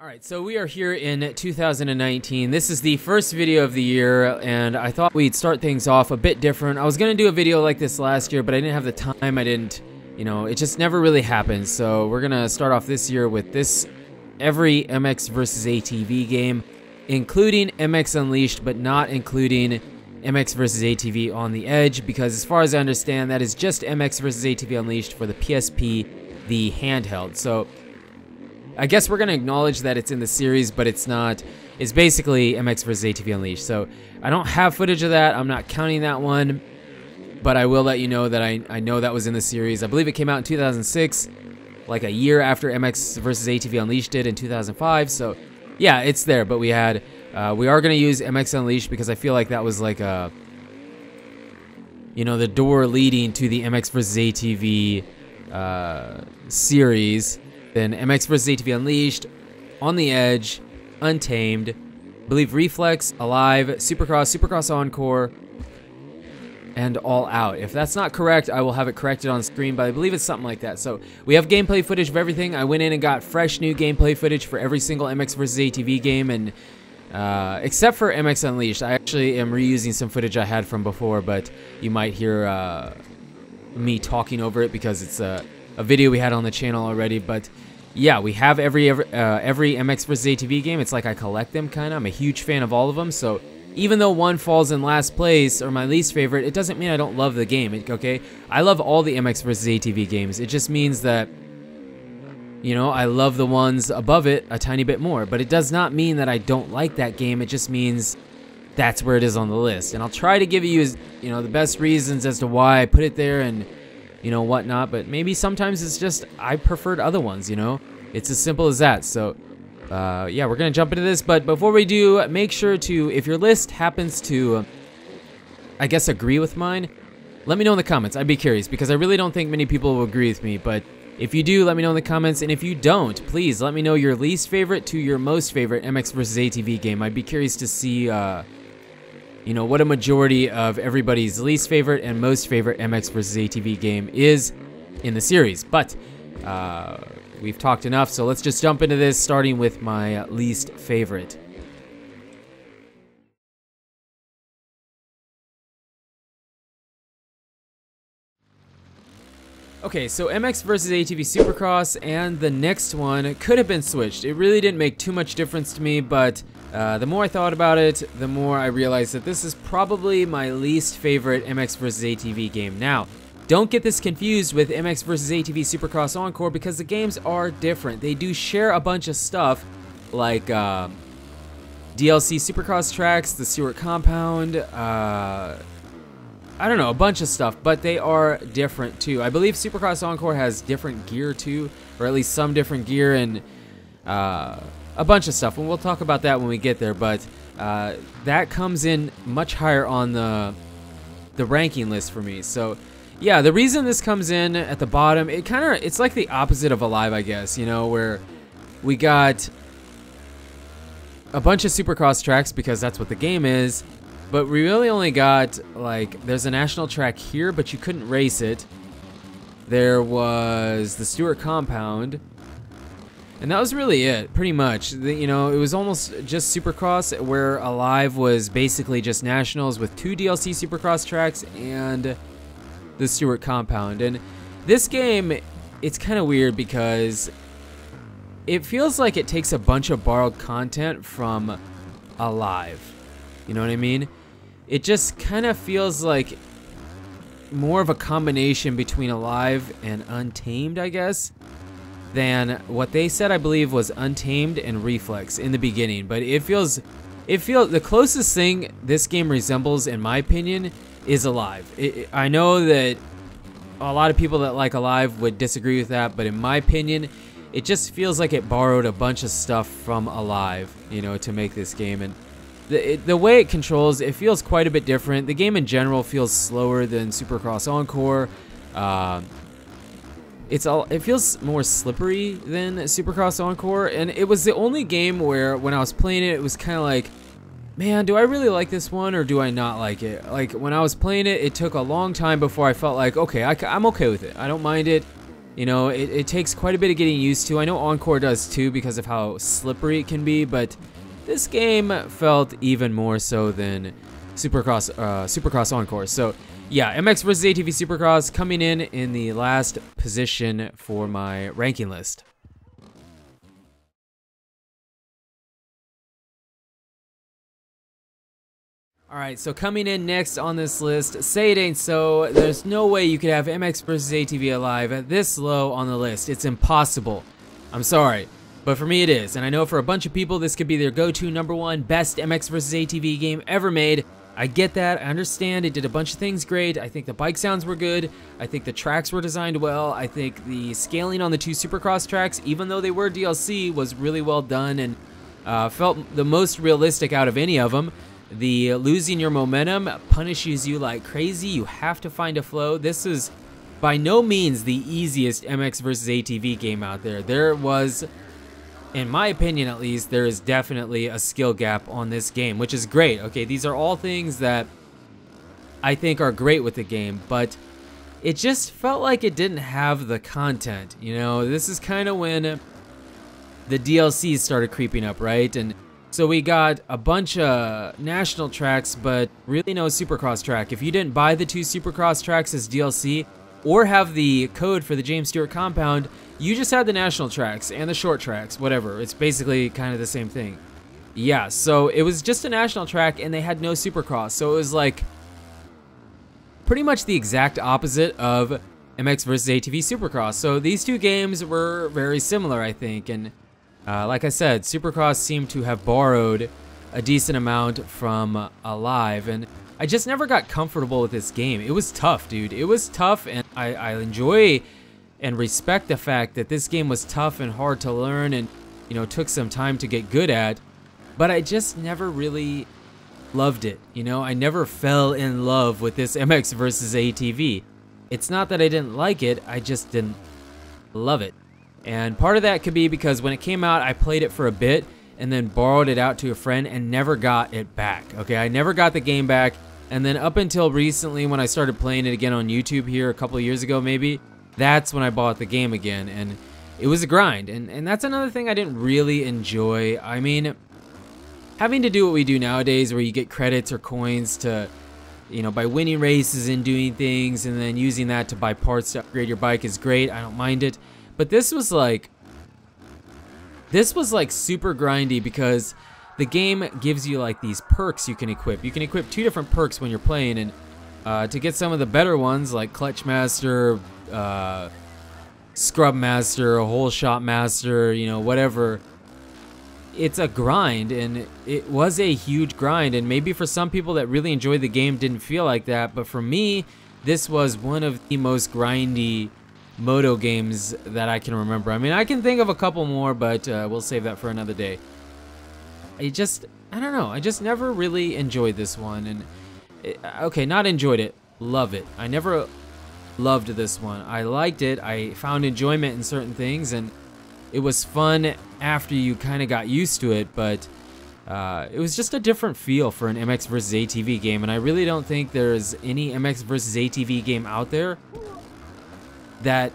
All right, so we are here in 2019. This is the first video of the year, and I thought we'd start things off a bit different. I was gonna do a video like this last year, but I didn't have the time. I didn't, you know, it just never really happened. So we're gonna start off this year with this, every MX vs ATV game, including MX Unleashed, but not including MX vs ATV On The Edge, because as far as I understand, that is just MX vs ATV Unleashed for the PSP, the handheld. So I guess we're gonna acknowledge that it's in the series, but it's not. It's basically MX vs ATV Unleashed. So I don't have footage of that. I'm not counting that one, but I will let you know that I know that was in the series. I believe it came out in 2006, like a year after MX vs ATV Unleashed did in 2005. So yeah, it's there. But we had we are gonna use MX Unleashed because I feel like that was like a, you know, the door leading to the MX vs ATV series. Then MX vs ATV Unleashed, On The Edge, Untamed, I believe Reflex, Alive, Supercross, Supercross Encore, and All Out. If that's not correct, I will have it corrected on screen, but I believe it's something like that. So we have gameplay footage of everything. I went in and got fresh new gameplay footage for every single MX vs ATV game, and except for MX Unleashed. I actually am reusing some footage I had from before, but you might hear me talking over it because it's a video we had on the channel already. But yeah, we have every MX vs ATV game. It's like I collect them, kind of. I'm a huge fan of all of them, so even though one falls in last place or my least favorite, it doesn't mean I don't love the game, okay? I love all the MX vs ATV games. It just means that, you know, I love the ones above it a tiny bit more, but it does not mean that I don't like that game. It just means that's where it is on the list, and I'll try to give you, you know, the best reasons as to why I put it there and, you know, whatnot. But maybe sometimes it's just I preferred other ones, you know? It's as simple as that. So yeah, we're gonna jump into this, but before we do, make sure to, if your list happens to I guess agree with mine, let me know in the comments. I'd be curious because I really don't think many people will agree with me, but if you do, let me know in the comments. And if you don't, please let me know your least favorite to your most favorite MX vs ATV game. I'd be curious to see you know, what a majority of everybody's least favorite and most favorite MX vs ATV game is in the series. But we've talked enough, so let's just jump into this, starting with my least favorite. Okay, so MX vs ATV Supercross and the next one could have been switched. It really didn't make too much difference to me, but the more I thought about it, the more I realized that this is probably my least favorite MX vs ATV game. Now, don't get this confused with MX vs ATV Supercross Encore, because the games are different. They do share a bunch of stuff, like DLC Supercross tracks, the Stewart Compound, I don't know, a bunch of stuff, but they are different too. I believe Supercross Encore has different gear too, or at least some different gear, and a bunch of stuff, and we'll talk about that when we get there. But that comes in much higher on the ranking list for me. So yeah, the reason this comes in at the bottom, it kind of, it's like the opposite of Alive, I guess, you know, where we got a bunch of Supercross tracks because that's what the game is, but we really only got, like, there's a national track here, but you couldn't race it. There was the Stewart Compound, and that was really it, pretty much. You know, it was almost just Supercross, where Alive was basically just nationals with two DLC Supercross tracks and the Stewart Compound. And this game, it's kind of weird because it feels like it takes a bunch of borrowed content from Alive. You know what I mean? It just kind of feels like more of a combination between Alive and Untamed, I guess, than what they said, I believe, was Untamed and Reflex in the beginning. But it feels the closest thing this game resembles, in my opinion, is Alive. I know that a lot of people that like Alive would disagree with that, but in my opinion, it just feels like it borrowed a bunch of stuff from Alive, you know, to make this game. And the way it controls, it feels quite a bit different. The game in general feels slower than Supercross Encore. It feels more slippery than Supercross Encore, and it was the only game where, when I was playing it, it was kind of like, man, do I really like this one or do I not like it? Like, when I was playing it, it took a long time before I felt like, okay, I'm okay with it. I don't mind it. You know, it takes quite a bit of getting used to. I know Encore does too because of how slippery it can be, but this game felt even more so than Supercross Encore. So yeah, MX vs ATV Supercross coming in the last position for my ranking list. Alright, so coming in next on this list, say it ain't so, there's no way you could have MX vs ATV Alive this low on the list. It's impossible. I'm sorry, but for me it is, and I know for a bunch of people this could be their go-to #1 best MX vs ATV game ever made. I get that, I understand, it did a bunch of things great. I think the bike sounds were good, I think the tracks were designed well, I think the scaling on the 2 Supercross tracks, even though they were DLC, was really well done and felt the most realistic out of any of them. The losing your momentum punishes you like crazy. You have to find a flow. This is by no means the easiest MX vs ATV game out there. There was, in my opinion at least, there is definitely a skill gap on this game, which is great. Okay, these are all things that I think are great with the game, but it just felt like it didn't have the content. You know, this is kind of when the DLCs started creeping up, right? And so we got a bunch of national tracks, but really no Supercross track. If you didn't buy the 2 Supercross tracks as DLC, or have the code for the James Stewart Compound, you just had the national tracks and the short tracks, whatever. It's basically kind of the same thing. Yeah, so it was just a national track and they had no Supercross. So it was like pretty much the exact opposite of MX vs ATV Supercross. So these two games were very similar, I think, and like I said, Supercross seemed to have borrowed a decent amount from Alive, and I just never got comfortable with this game. It was tough, dude. It was tough, and I enjoy and respect the fact that this game was tough and hard to learn and, you know, took some time to get good at, but I just never really loved it. You know, I never fell in love with this MX vs ATV. It's not that I didn't like it, I just didn't love it. And part of that could be because when it came out, I played it for a bit and then borrowed it out to a friend and never got it back. Okay, I never got the game back. And then up until recently when I started playing it again on YouTube here a couple of years ago maybe, that's when I bought the game again. And it was a grind. And that's another thing I didn't really enjoy. I mean, having to do what we do nowadays where you get credits or coins to, you know, by winning races and doing things and then using that to buy parts to upgrade your bike is great. I don't mind it. But this was like super grindy because the game gives you like these perks you can equip. You can equip 2 different perks when you're playing, and to get some of the better ones like Clutch Master, Scrub Master, Whole Shot Master, you know, whatever. It's a grind, and it was a huge grind, and maybe for some people that really enjoyed the game didn't feel like that, but for me, this was one of the most grindy Moto games that I can remember. I mean, I can think of a couple more, but we'll save that for another day. I don't know, I just never really enjoyed this one. And okay, not enjoyed it, love it. I never loved this one. I liked it, I found enjoyment in certain things, and it was fun after you kind of got used to it, but it was just a different feel for an MX vs ATV game, and I really don't think there's any MX vs ATV game out there that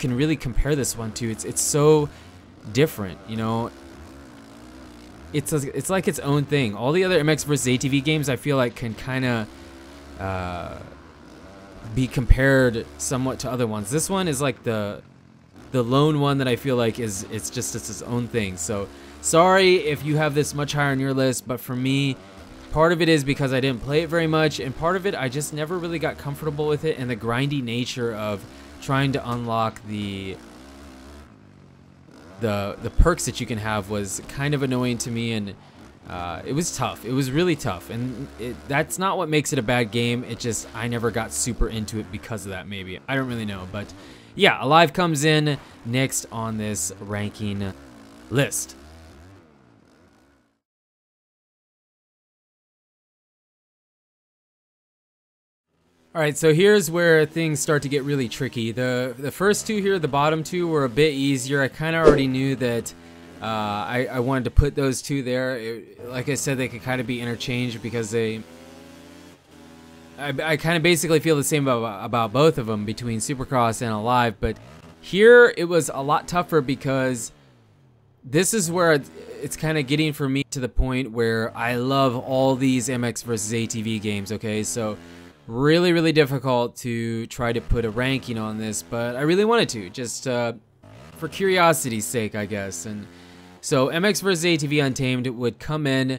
can really compare this one to. It's so different, you know. It's like its own thing. All the other MX vs ATV games I feel like can kind of be compared somewhat to other ones. This one is like the lone one that I feel like it's its own thing. So sorry if you have this much higher on your list, but for me, part of it is because I didn't play it very much, and part of it I just never really got comfortable with it and the grindy nature of trying to unlock the perks that you can have was kind of annoying to me, and it was tough. It was really tough, and that's not what makes it a bad game. It just, I never got super into it because of that maybe. I don't really know, but yeah, Alive comes in next on this ranking list. Alright, so here's where things start to get really tricky. The first 2 here, the bottom 2, were a bit easier. I kind of already knew that I wanted to put those 2 there. Like I said, they could kind of be interchanged because they I kind of basically feel the same about both of them, between Supercross and Alive, but here it was a lot tougher because this is where it's kind of getting for me to the point where I love all these MX vs ATV games, okay? So really, really difficult to try to put a ranking on this, but I really wanted to, just for curiosity's sake, I guess. And so MX vs ATV Untamed would come in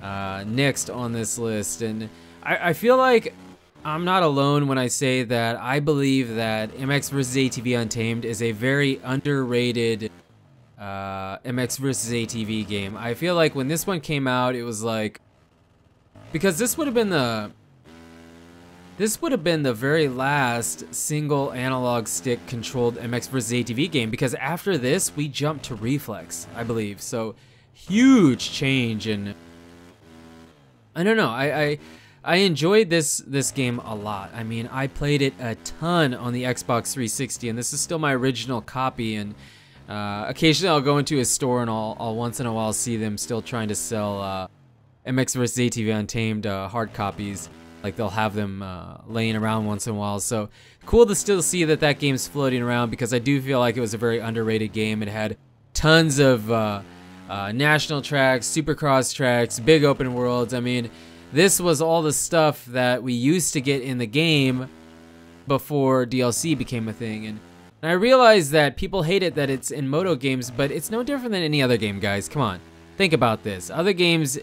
next on this list, and I feel like I'm not alone when I say that I believe that MX vs ATV Untamed is a very underrated MX vs ATV game. I feel like when this one came out, it was like, because this would have been the very last single analog stick controlled MX vs ATV game, because after this we jumped to Reflex, I believe. So huge change, and I don't know, I enjoyed this game a lot. I mean, I played it a ton on the Xbox 360, and this is still my original copy, and occasionally I'll go into a store and I'll once in a while see them still trying to sell MX vs ATV Untamed hard copies. Like, they'll have them laying around once in a while. So cool to still see that game's floating around, because I do feel like it was a very underrated game. It had tons of national tracks, supercross tracks, big open worlds. I mean, this was all the stuff that we used to get in the game before DLC became a thing. And I realize that people hate it that it's in moto games, but it's no different than any other game, guys. Come on, think about this. Other games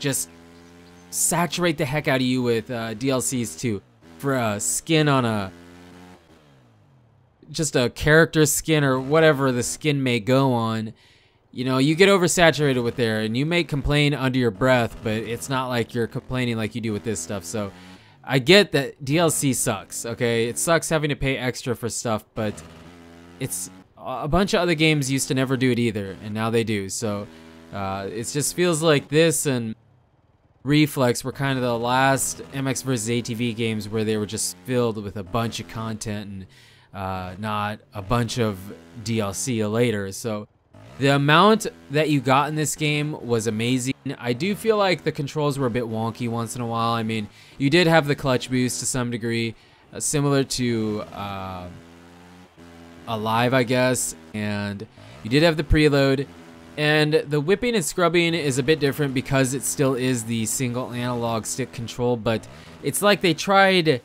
just saturate the heck out of you with DLCs too, for a skin on just a character skin or whatever the skin may go on. You know, you get oversaturated with there, and you may complain under your breath, but it's not like you're complaining like you do with this stuff. So I get that DLC sucks, okay? It sucks having to pay extra for stuff, but it's a bunch of other games used to never do it either, and now they do. So it just feels like this and Reflex were kind of the last MX vs ATV games where they were just filled with a bunch of content and not a bunch of DLC later. So the amount that you got in this game was amazing. I do feel like the controls were a bit wonky once in a while. I mean, you did have the clutch boost to some degree, similar to Alive, I guess, and you did have the preload. And the whipping and scrubbing is a bit different because it still is the single analog stick control, but it's like they tried,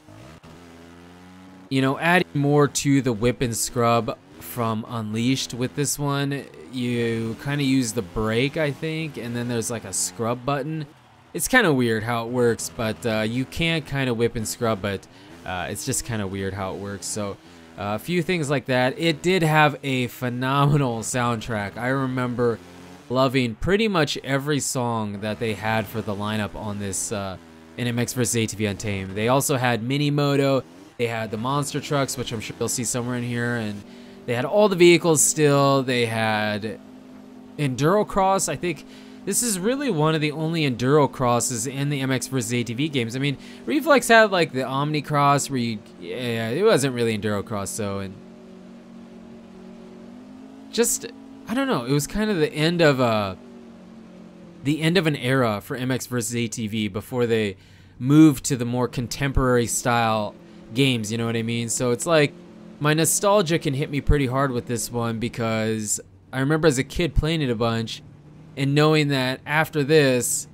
you know, adding more to the whip and scrub from Unleashed with this one. You kind of use the brake, I think, and then there's like a scrub button. It's kind of weird how it works, but you can kind of whip and scrub, but it's just kind of weird how it works. So a few things like that. It did have a phenomenal soundtrack. I remember loving pretty much every song that they had for the lineup on this in MX vs ATV Untamed. They also had Mini Moto, they had the monster trucks, which I'm sure you'll see somewhere in here, and they had all the vehicles still. They had Endurocross. I think this is really one of the only Enduro crosses in the MX vs ATV games. I mean, Reflex had like the Omnicross where you, yeah, it wasn't really Endurocross though, and just, I don't know, it was kind of the end of an era for MX vs ATV before they moved to the more contemporary style games, you know what I mean? So it's like my nostalgia can hit me pretty hard with this one, because I remember as a kid playing it a bunch, and knowing that after this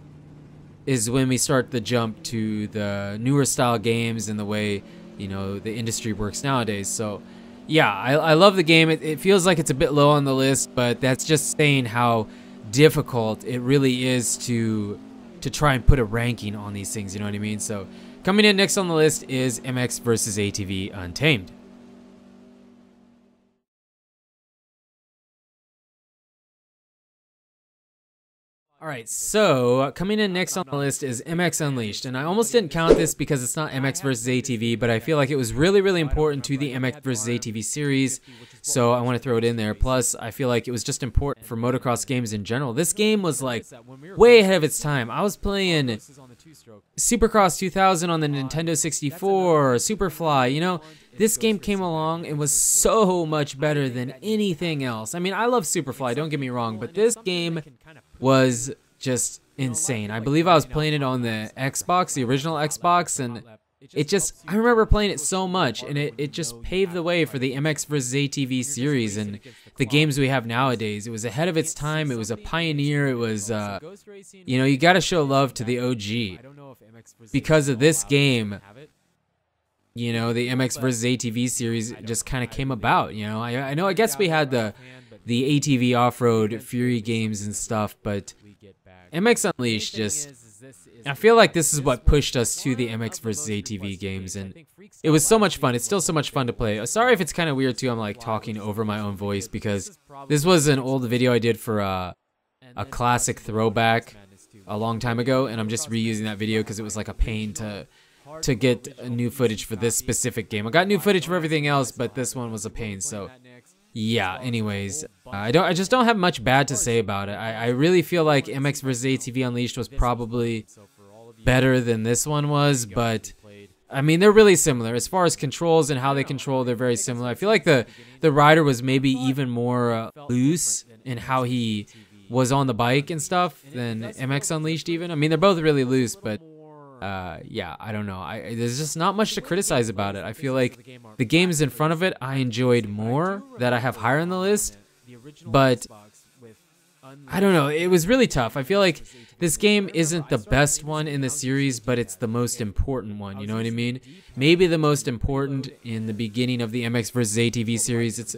is when we start the jump to the newer style games and the way, you know, the industry works nowadays. So yeah, I love the game. It feels like it's a bit low on the list, but that's just saying how difficult it really is to try and put a ranking on these things, you know what I mean? So coming in next on the list is MX vs ATV Untamed. Alright, so coming in next on the list is MX Unleashed, and I almost didn't count this because it's not MX vs ATV, but I feel like it was really, really important to the MX vs ATV series, so I want to throw it in there. Plus, I feel like it was just important for motocross games in general. This game was like way ahead of its time. I was playing Supercross 2000 on the Nintendo 64, Superfly, you know, this game came along and was so much better than anything else. I mean, I love Superfly, don't get me wrong, but this game was just insane. I believe I was playing it on the Xbox, the original Xbox, and It just, I remember playing it so much, and it just paved the way for the MX vs ATV series and the games we have nowadays. It was ahead of its time, it was a pioneer, it was, you know, you gotta show love to the OG. Because of this game, you know, the MX vs ATV series just kind of came about, you know. I know, I guess we had the ATV Off-Road Fury games and stuff, but MX Unleashed just... I feel like this is what pushed us to the MX vs ATV games, and it was so much fun. It's still so much fun to play. Sorry if it's kind of weird too, I'm like talking over my own voice, because this was an old video I did for a classic throwback a long time ago, and I'm just reusing that video because it was like a pain to get new footage for this specific game. I got new footage for everything else, but this one was a pain, so... Yeah, anyways, I just don't have much bad to say about it. I really feel like MX vs ATV Unleashed was probably better than this one was, but I mean, they're really similar. As far as controls and how they control, they're very similar. I feel like the rider was maybe even more loose in how he was on the bike and stuff than MX Unleashed even. I mean, they're both really loose, but... yeah, I don't know. There's just not much to criticize about it. I feel like the games in front of it I enjoyed more, that I have higher on the list, but I don't know. It was really tough. I feel like this game isn't the best one in the series, but it's the most important one. You know what I mean? Maybe the most important in the beginning of the MX vs ATV series. It's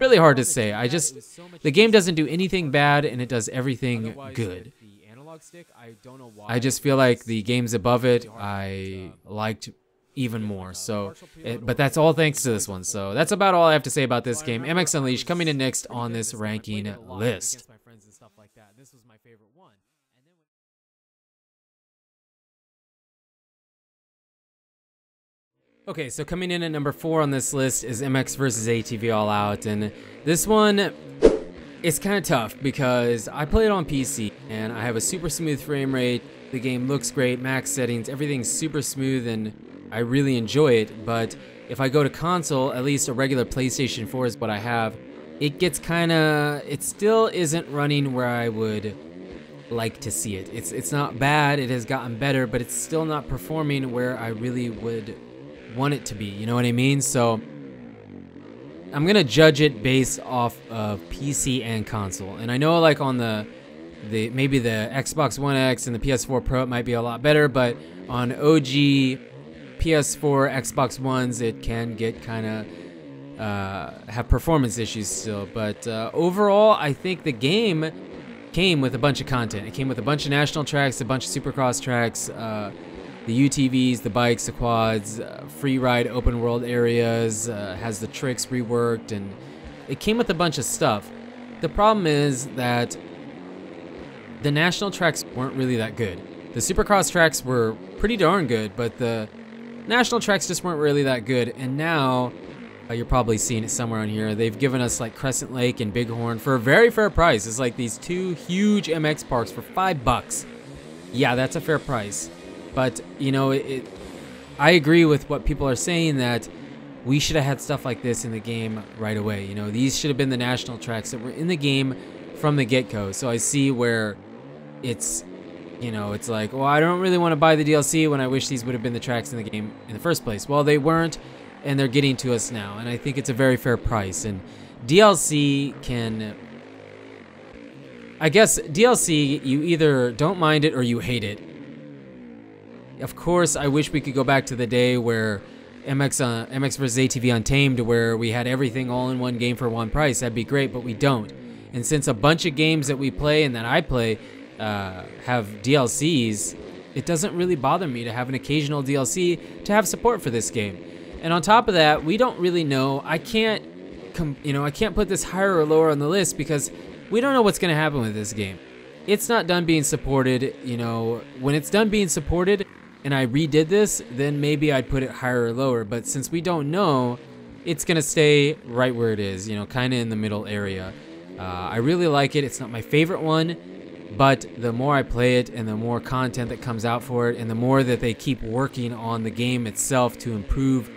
really hard to say. I just, the game doesn't do anything bad and it does everything good. I just feel like the games above it I liked even more, so but that's all thanks to this one. So that's about all I have to say about this game, MX Unleashed, coming in next on this ranking list. Okay, so coming in at number 4 on this list is MX vs ATV All Out, and this one, it's kind of tough because I play it on PC and I have a super smooth frame rate. The game looks great, max settings, everything's super smooth and I really enjoy it. But if I go to console, at least a regular PlayStation 4 is what I have, it gets kind of, it still isn't running where I would like to see it. It's not bad, it has gotten better, but it's still not performing where I really would want it to be, you know what I mean? So I'm gonna judge it based off of PC and console, and I know like on the maybe the Xbox One X and the PS4 Pro it might be a lot better, but on OG PS4 Xbox Ones it can get kind of have performance issues still. But overall, I think the game came with a bunch of content. It came with a bunch of national tracks, a bunch of Supercross tracks, the UTVs, the bikes, the quads, free ride, open world areas, has the tricks reworked, and it came with a bunch of stuff. The problem is that the national tracks weren't really that good. The Supercross tracks were pretty darn good, but the national tracks just weren't really that good. And now, you're probably seeing it somewhere on here, they've given us like Crescent Lake and Bighorn for a very fair price. It's like these two huge MX parks for $5. Yeah, that's a fair price. But, you know, I agree with what people are saying that we should have had stuff like this in the game right away. You know, these should have been the national tracks that were in the game from the get-go. So I see where it's, you know, it's like, well, I don't really want to buy the DLC when I wish these would have been the tracks in the game in the first place. Well, they weren't, and they're getting to us now. And I think it's a very fair price. And DLC can... I guess DLC, you either don't mind it or you hate it. Of course, I wish we could go back to the day where MX vs ATV Untamed, where we had everything all in one game for one price. That'd be great, but we don't. And since a bunch of games that we play and that I play have DLCs, it doesn't really bother me to have an occasional DLC to have support for this game. And on top of that, we don't really know. I can't put this higher or lower on the list because we don't know what's going to happen with this game. It's not done being supported. You know, when it's done being supported, and I redid this, then maybe I'd put it higher or lower. But since we don't know, it's gonna stay right where it is, you know, kinda in the middle area. I really like it, it's not my favorite one, but the more I play it and the more content that comes out for it and the more that they keep working on the game itself to improve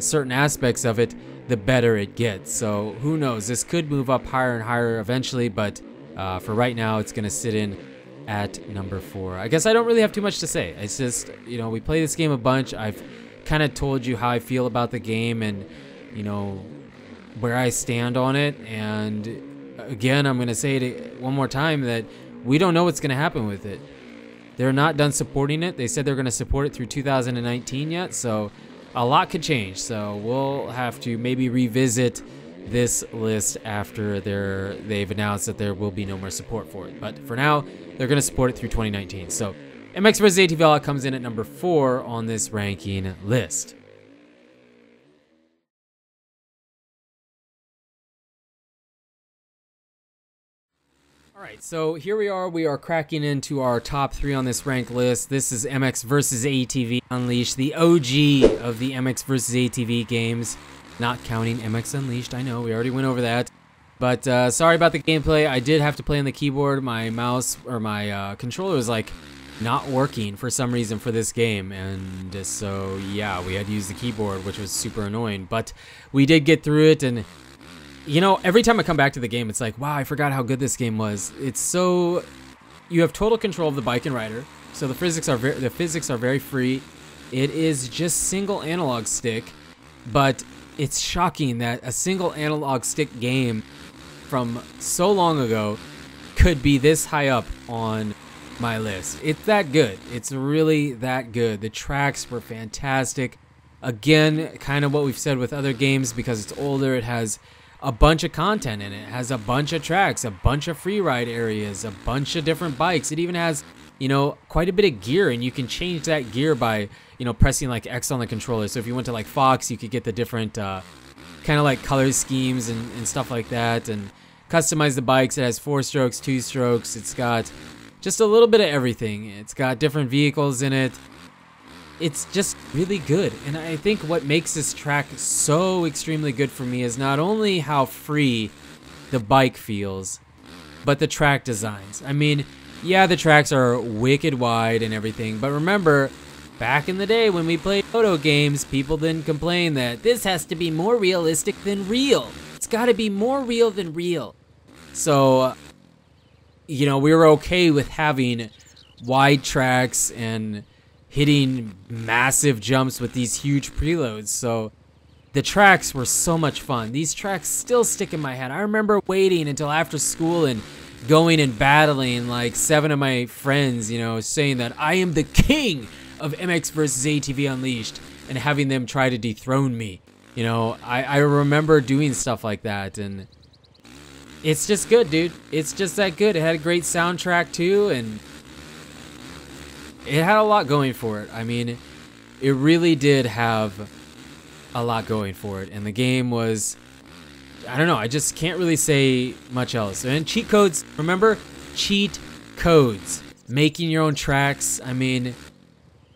certain aspects of it, the better it gets. So who knows, this could move up higher and higher eventually, but for right now, it's gonna sit in at number 4. I guess I don't really have too much to say. It's just, you know, we play this game a bunch. I've kind of told you how I feel about the game and, you know, where I stand on it. And again, I'm going to say it one more time that we don't know what's going to happen with it. They're not done supporting it. They said they're going to support it through 2019 yet, so a lot could change. So we'll have to maybe revisit this list after they've announced that there will be no more support for it. But for now, they're going to support it through 2019. So MX vs ATV All Out comes in at number 4 on this ranking list. Alright, so here we are cracking into our top 3 on this rank list. This is MX vs ATV Unleashed, the OG of the MX vs ATV games. Not counting MX Unleashed, I know, we already went over that. But sorry about the gameplay, I did have to play on the keyboard. My mouse, or my controller was like not working for some reason for this game. And so yeah, we had to use the keyboard, which was super annoying. But we did get through it, and you know, every time I come back to the game, it's like, wow, I forgot how good this game was. It's so, you have total control of the bike and rider, so the physics are very free. It is just single analog stick, but it's shocking that a single analog stick game from so long ago could be this high up on my list. It's that good. It's really that good. The tracks were fantastic. Again, kind of what we've said with other games, because it's older, it has a bunch of content in it. It has a bunch of tracks, a bunch of free ride areas, a bunch of different bikes. It even has, you know, quite a bit of gear, and you can change that gear by, you know, pressing like X on the controller. So if you went to like Fox, you could get the different kind of like color schemes and stuff like that, and customize the bikes. It has 4-strokes, 2-strokes. It's got just a little bit of everything. It's got different vehicles in it. It's just really good, and I think what makes this track so extremely good for me is not only how free the bike feels, but the track designs. I mean, yeah, the tracks are wicked wide and everything, but remember, back in the day when we played photo games, people didn't complain that this has to be more realistic than real. It's gotta be more real than real. So, you know, we were okay with having wide tracks and hitting massive jumps with these huge preloads. So the tracks were so much fun. These tracks still stick in my head. I remember waiting until after school and going and battling like 7 of my friends, you know, saying that I am the king of MX vs ATV Unleashed and having them try to dethrone me. You know, I remember doing stuff like that, and it's just good, dude. It's just that good. It had a great soundtrack too, and it had a lot going for it. I mean, it really did have a lot going for it. And the game was, I don't know, I just can't really say much else. And cheat codes, remember? Cheat codes. Making your own tracks. I mean,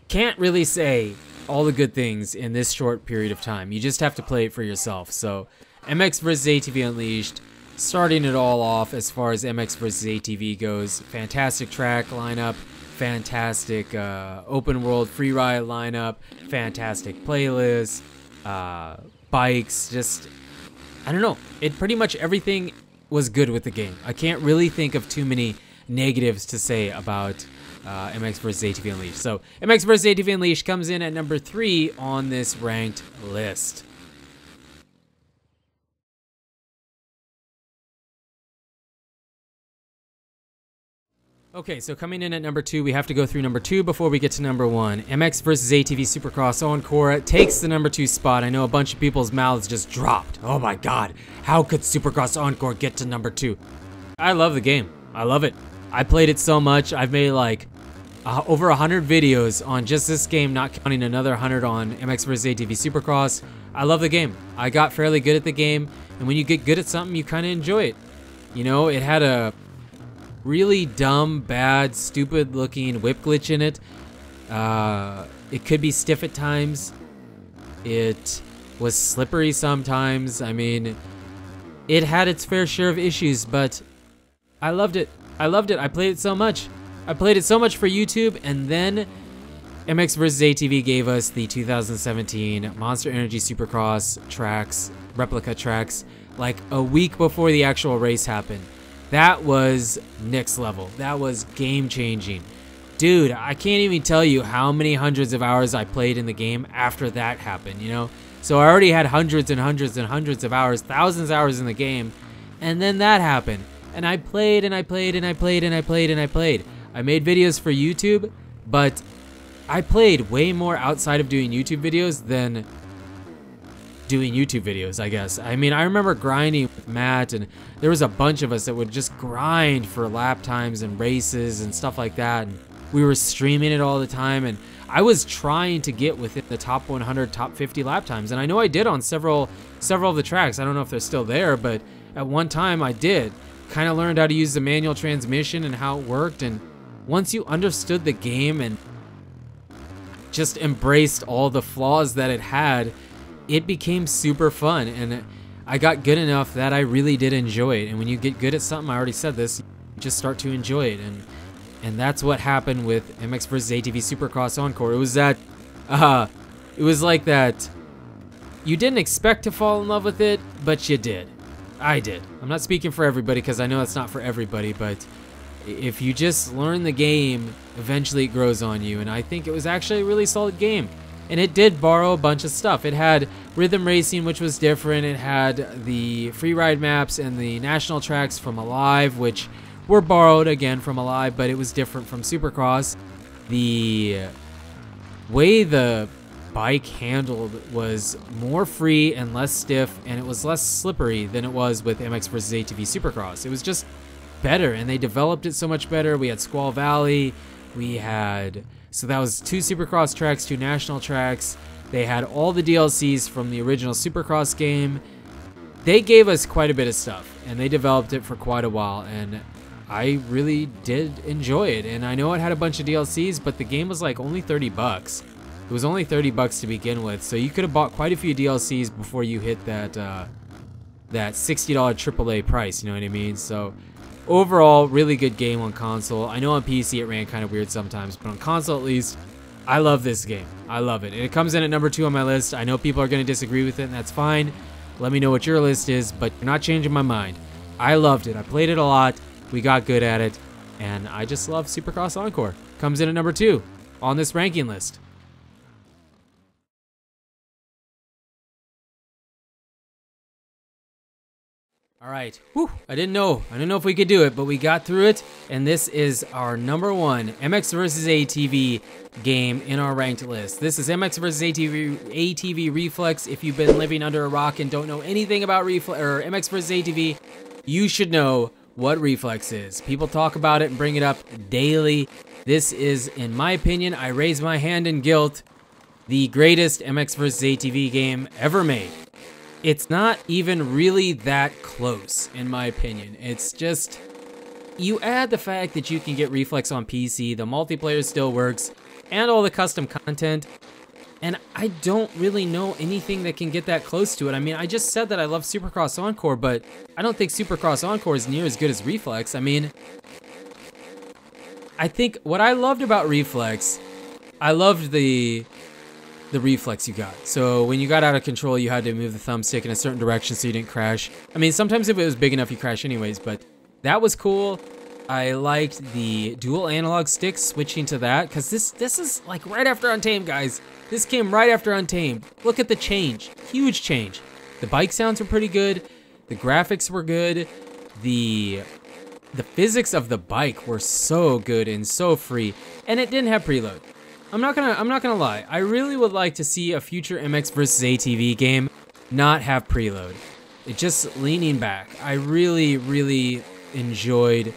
can't really say all the good things in this short period of time. You just have to play it for yourself. So, MX vs ATV Unleashed, starting it all off as far as MX vs ATV goes. Fantastic track lineup. Fantastic open world free ride lineup, fantastic playlist, bikes, just, I don't know, it pretty much everything was good with the game. I can't really think of too many negatives to say about MX vs ATV Unleashed. So MX vs ATV Unleashed comes in at number 3 on this ranked list. Okay, so coming in at number 2, we have to go through number 2 before we get to number 1. MX vs ATV Supercross Encore takes the number 2 spot. I know a bunch of people's mouths just dropped. Oh my god, how could Supercross Encore get to number 2? I love the game. I love it. I played it so much. I've made like over 100 videos on just this game, not counting another 100 on MX vs ATV Supercross. I love the game. I got fairly good at the game, and when you get good at something, you kind of enjoy it. You know, it had a really dumb, bad, stupid looking whip glitch in it. It could be stiff at times. It was slippery sometimes. I mean, it had its fair share of issues, but I loved it. I loved it. I played it so much. I played it so much for YouTube, and then MX vs ATV gave us the 2017 Monster Energy Supercross tracks, replica tracks, like a week before the actual race happened. That was next level. That was game changing. dude, I can't even tell you how many hundreds of hours I played in the game after that happened, you know? So I already had hundreds and hundreds and hundreds of hours, thousands of hours in the game, and then that happened. And I played and I played and I played and I played and I played. I made videos for YouTube, but I played way more outside of doing YouTube videos than doing YouTube videos, I guess. I mean, I remember grinding with Matt, and there was a bunch of us that would just grind for lap times and races and stuff like that. And we were streaming it all the time, and I was trying to get within the top 100, top 50 lap times, and I know I did on several of the tracks. I don't know if they're still there, but at one time I did. Kind of learned how to use the manual transmission and how it worked, and once you understood the game and just embraced all the flaws that it had, it became super fun, and I got good enough that I really did enjoy it. And when you get good at something, I already said this, you just start to enjoy it, and that's what happened with MX vs ATV Supercross Encore. It was that, it was like that. You didn't expect to fall in love with it, but you did. I did. I'm not speaking for everybody because I know it's not for everybody, but if you just learn the game, eventually it grows on you. And I think it was actually a really solid game. And it did borrow a bunch of stuff. It had rhythm racing, which was different. It had the free ride maps and the national tracks from Alive, which were borrowed again from Alive, but it was different from Supercross. The way the bike handled was more free and less stiff, and it was less slippery than it was with MX vs ATV Supercross. It was just better, and they developed it so much better. We had Squall Valley, we had... So that was 2 Supercross tracks, 2 national tracks. They had all the DLCs from the original Supercross game. They gave us quite a bit of stuff, and they developed it for quite a while, and I really did enjoy it. And I know it had a bunch of DLCs, but the game was like only 30 bucks. It was only 30 bucks to begin with, so you could have bought quite a few DLCs before you hit that that $60 AAA price, you know what I mean? So overall, really good game on console. I know on PC it ran kind of weird sometimes, but on console at least, I love this game. I love it. And it comes in at number 2 on my list. I know people are going to disagree with it, and that's fine. Let me know what your list is, but you're not changing my mind. I loved it. I played it a lot. We got good at it, and I just love Supercross Encore. Comes in at number 2 on this ranking list. Alright, whew, I didn't know if we could do it, but we got through it, and this is our number 1 MX vs ATV game in our ranked list. This is MX vs ATV Reflex. If you've been living under a rock and don't know anything about Reflex or MX vs ATV, you should know what Reflex is. People talk about it and bring it up daily. This is, in my opinion, I raise my hand in guilt, the greatest MX vs ATV game ever made. It's not even really that close, in my opinion. It's just, you add the fact that you can get Reflex on PC, the multiplayer still works, and all the custom content, and I don't really know anything that can get that close to it. I mean, I just said that I love Supercross Encore, but I don't think Supercross Encore is near as good as Reflex. I mean, I think what I loved about Reflex, I loved the reflex you got. So when you got out of control, you had to move the thumbstick in a certain direction so you didn't crash. I mean, sometimes if it was big enough, you crash anyways, but that was cool. I liked the dual analog sticks, switching to that, because this is like right after Untamed, guys. This came right after Untamed. Look at the change, huge change. The bike sounds were pretty good. The graphics were good. The physics of the bike were so good and so free, and it didn't have preload. I'm not gonna lie. I really would like to see a future MX vs ATV game not have preload. It just leaning back. I really, really enjoyed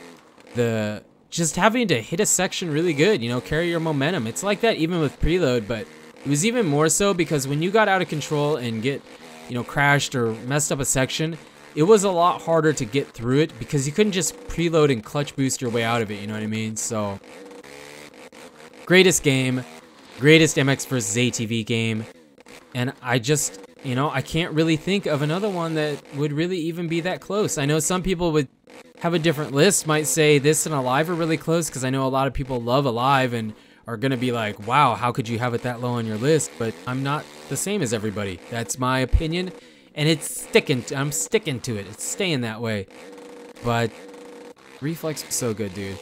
the just having to hit a section really good, you know, carry your momentum. It's like that even with preload, but it was even more so because when you got out of control and get, you know, crashed or messed up a section, it was a lot harder to get through it because you couldn't just preload and clutch boost your way out of it, you know what I mean? So greatest game, greatest MX vs ATV game, and I just, you know, I can't really think of another one that would really even be that close. I know some people would have a different list, might say this and Alive are really close, because I know a lot of people love Alive and are gonna be like, wow, how could you have it that low on your list? But I'm not the same as everybody. That's my opinion, and it's sticking, I'm sticking to it. It's staying that way. But Reflex was so good, dude.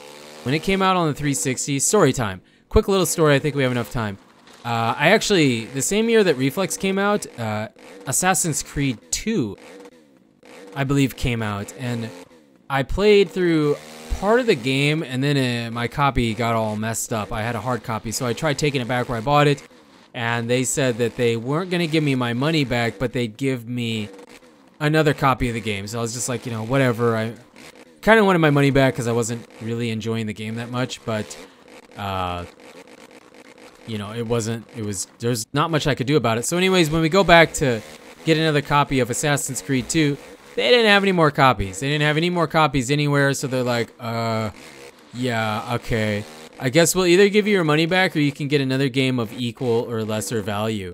When it came out on the 360, story time. Quick little story, I think we have enough time. I actually, the same year that Reflex came out, Assassin's Creed 2, I believe, came out. And I played through part of the game, and then my copy got all messed up. I had a hard copy, so I tried taking it back where I bought it. And they said that they weren't going to give me my money back, but they'd give me another copy of the game. So I was just like, you know, whatever. I kind of wanted my money back because I wasn't really enjoying the game that much, but... you know, there's not much I could do about it. So anyways, when we go back to get another copy of Assassin's Creed 2, they didn't have any more copies. They didn't have any more copies anywhere, so they're like, yeah, okay. I guess we'll either give you your money back or you can get another game of equal or lesser value.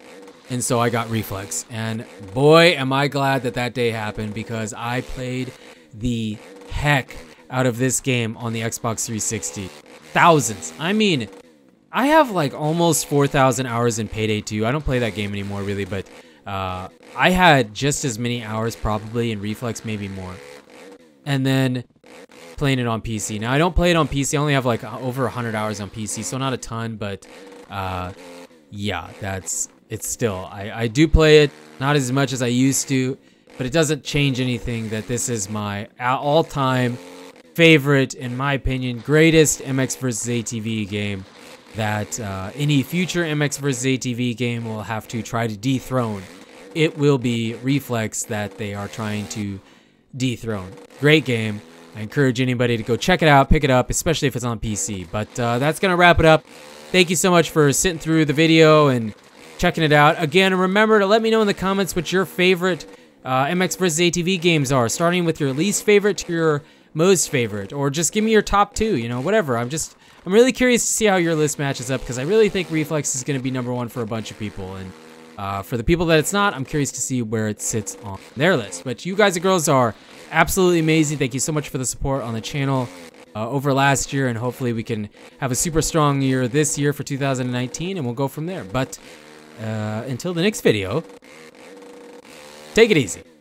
And so I got Reflex. And boy, am I glad that that day happened, because I played the heck out of this game on the Xbox 360. Thousands. I mean... I have like almost 4,000 hours in Payday 2. I don't play that game anymore really, but I had just as many hours probably in Reflex, maybe more. And then playing it on PC. Now I don't play it on PC. I only have like over 100 hours on PC, so not a ton, but yeah, it's still, I do play it, not as much as I used to, but it doesn't change anything that this is my all-time favorite, in my opinion, greatest MX vs ATV game. That any future MX vs ATV game will have to try to dethrone. It will be Reflex that they are trying to dethrone. Great game. I encourage anybody to go check it out, pick it up, especially if it's on PC. But that's going to wrap it up. Thank you so much for sitting through the video and checking it out. Again, remember to let me know in the comments what your favorite MX vs ATV games are, starting with your least favorite to your most favorite, or just give me your top two, you know, whatever. I'm really curious to see how your list matches up, because I really think Reflex is going to be #1 for a bunch of people. And for the people that it's not, I'm curious to see where it sits on their list. But you guys and girls are absolutely amazing. Thank you so much for the support on the channel over last year. And hopefully we can have a super strong year this year for 2019, and we'll go from there. But until the next video, take it easy.